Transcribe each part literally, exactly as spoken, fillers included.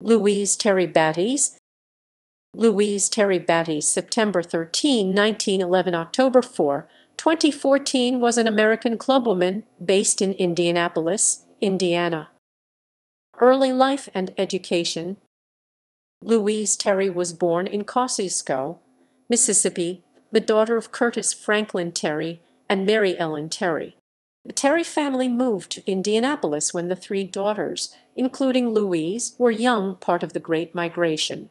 Louise Terry Batties, Louise Terry Batties, September thirteenth, nineteen eleven, October fourth, twenty fourteen, was an American clubwoman based in Indianapolis, Indiana. Early life and education. Louise Terry was born in Kosciusko, Mississippi, the daughter of Curtis Franklin Terry and Mary Ellen Terry. The Terry family moved to Indianapolis when the three daughters, including Louise, were young, part of the Great Migration.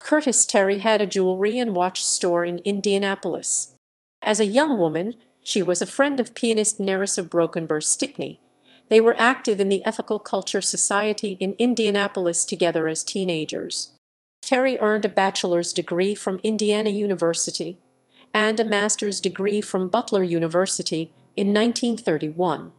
Curtis Terry had a jewelry and watch store in Indianapolis. As a young woman, she was a friend of pianist Nerissa of Brokenburst Stickney. They were active in the Ethical Culture Society in Indianapolis together as teenagers. Terry earned a bachelor's degree from Indiana University and a master's degree from Butler University in nineteen thirty-one.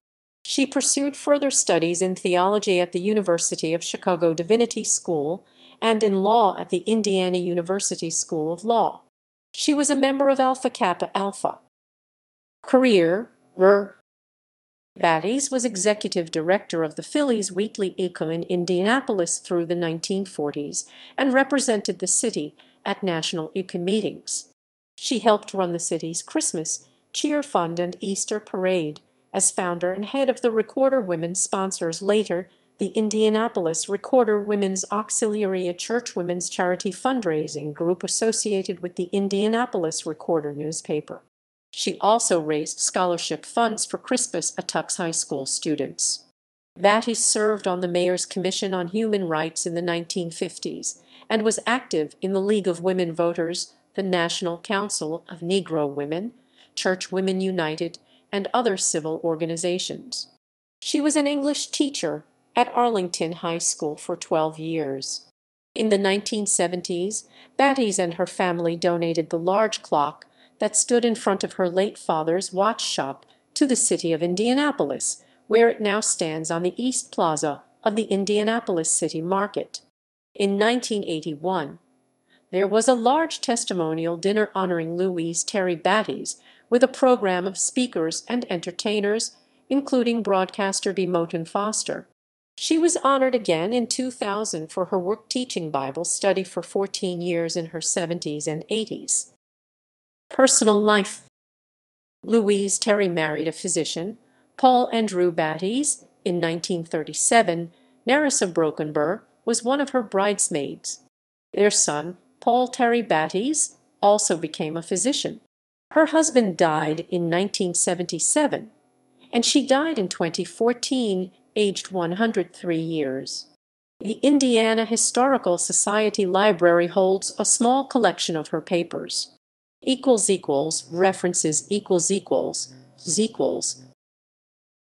She pursued further studies in theology at the University of Chicago Divinity School and in law at the Indiana University School of Law. She was a member of Alpha Kappa Alpha. Career. R. Batties was executive director of the Phillis Wheatley Echo in Indianapolis through the nineteen forties and represented the city at national Ikum meetings. She helped run the city's Christmas Cheer Fund and Easter Parade as founder and head of the Recorder Women's Sponsors, later the Indianapolis Recorder Women's Auxiliary, a church women's charity fundraising group associated with the Indianapolis Recorder newspaper. She also raised scholarship funds for Crispus Attucks High School students. Batties served on the Mayor's Commission on Human Rights in the nineteen fifties and was active in the League of Women Voters, the National Council of Negro Women, Church Women United, and other civil organizations. She was an English teacher at Arlington High School for twelve years. In the nineteen seventies, Batties and her family donated the large clock that stood in front of her late father's watch shop to the city of Indianapolis, where it now stands on the East Plaza of the Indianapolis City Market. In nineteen eighty-one, there was a large testimonial dinner honoring Louise Terry Batties with a program of speakers and entertainers, including broadcaster Bea Moten Foster. She was honored again in two thousand for her work teaching Bible study for fourteen years in her seventies and eighties. Personal life. Louise Terry married a physician, Paul Andrew Batties, in nineteen thirty-seven. Nerissa of Brokenburst was one of her bridesmaids. Their son, Paul Terry Batties, also became a physician. Her husband died in nineteen seventy-seven, and she died in twenty fourteen, aged one hundred three years. The Indiana Historical Society Library holds a small collection of her papers. Equals equals references equals equals equals